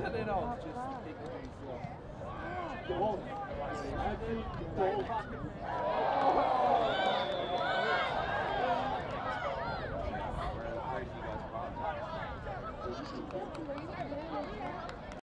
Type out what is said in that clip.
cut it off, just take the things off. Goal. Every goal. We're in the place you guys